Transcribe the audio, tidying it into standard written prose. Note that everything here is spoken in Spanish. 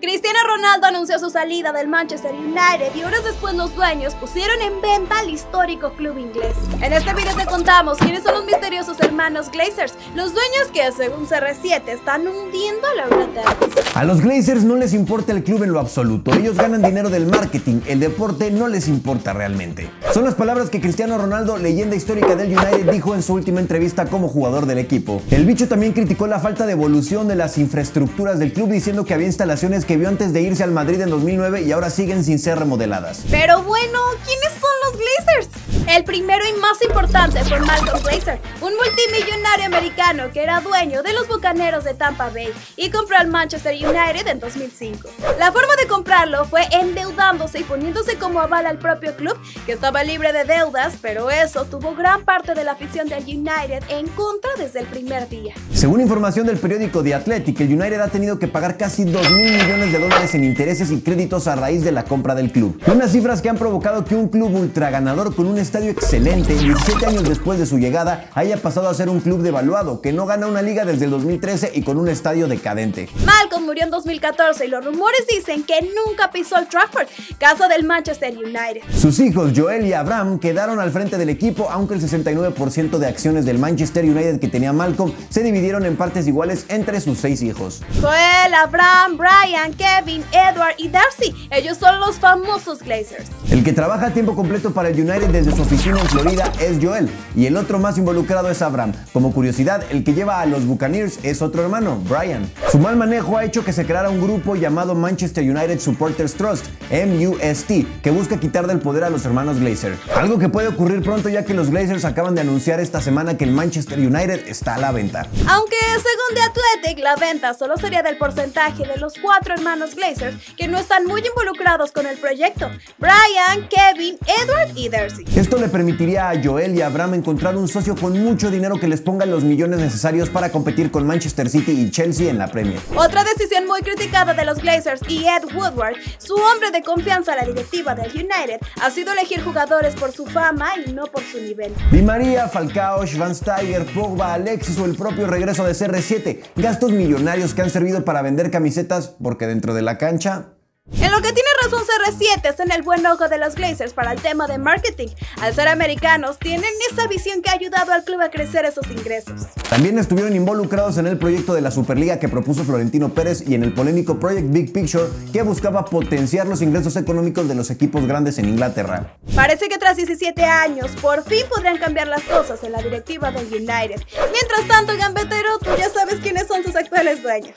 Cristiano Ronaldo anunció su salida del Manchester United y horas después los dueños pusieron en venta al histórico club inglés. En este video te contamos quiénes son los misteriosos hermanos Glazers, los dueños que según CR7 están hundiendo a la Inglaterra. A los Glazers no les importa el club en lo absoluto, ellos ganan dinero del marketing, el deporte no les importa realmente. Son las palabras que Cristiano Ronaldo, leyenda histórica del United, dijo en su última entrevista como jugador del equipo. El bicho también criticó la falta de evolución de las infraestructuras del club, diciendo que había instalaciones que vio antes de irse al Madrid en 2009 y ahora siguen sin ser remodeladas. Pero bueno, ¿quiénes son los Glazers? El primero y más importante fue Malcolm Glazer, un multimillonario americano que era dueño de los Bucaneros de Tampa Bay y compró al Manchester United en 2005. La forma de comprarlo fue endeudándose y poniéndose como aval al propio club, que estaba libre de deudas, pero eso tuvo gran parte de la afición del United en contra desde el primer día. Según información del periódico The Athletic, el United ha tenido que pagar casi 2.000 millones de dólares en intereses y créditos a raíz de la compra del club. Unas cifras que han provocado que un club ultraganador con un estadio excelente 17 años después de su llegada haya pasado a ser un club devaluado, que no gana una liga desde el 2013 y con un estadio decadente. Malcolm murió en 2014 y los rumores dicen que nunca pisó el Trafford, casa del Manchester United. Sus hijos Joel y Abraham quedaron al frente del equipo, aunque el 69% de acciones del Manchester United que tenía Malcolm se dividieron en partes iguales entre sus 6 hijos. Joel, Abraham, Brian, Kevin, Edward y Darcy, ellos son los famosos Glazers. El que trabaja a tiempo completo para el United desde su oficina en Florida es Joel, y el otro más involucrado es Abraham. Como curiosidad, el que lleva a los Buccaneers es otro hermano, Brian. Su mal manejo ha hecho que se creara un grupo llamado Manchester United Supporters Trust, MUST, que busca quitar del poder a los hermanos Glazer. Algo que puede ocurrir pronto, ya que los Glazers acaban de anunciar esta semana que el Manchester United está a la venta. Aunque según The Athletic, la venta solo sería del porcentaje de los 4 hermanos Glazers que no están muy involucrados con el proyecto: Brian, Kevin, Edward y Darcy. Esto le permitiría a Joel y Abraham encontrar un socio con mucho dinero que les ponga los millones necesarios para competir con Manchester City y Chelsea en la Premier. Otra decisión muy criticada de los Glazers y Ed Woodward, su hombre de confianza a la directiva del United, ha sido elegir jugadores por su fama y no por su nivel. Di María, Falcao, Schwansteiger, Pogba, Alexis o el propio regreso de CR7, gastos millonarios que han servido para vender camisetas porque dentro de la cancha... En lo que tiene razón CR7 es en el buen ojo de los Glazers para el tema de marketing. Al ser americanos, tienen esa visión que ha ayudado al club a crecer esos ingresos. También estuvieron involucrados en el proyecto de la Superliga que propuso Florentino Pérez y en el polémico Project Big Picture, que buscaba potenciar los ingresos económicos de los equipos grandes en Inglaterra. Parece que tras 17 años, por fin podrían cambiar las cosas en la directiva del United. Mientras tanto, gambetero, tú ya sabes quiénes son sus actuales dueños.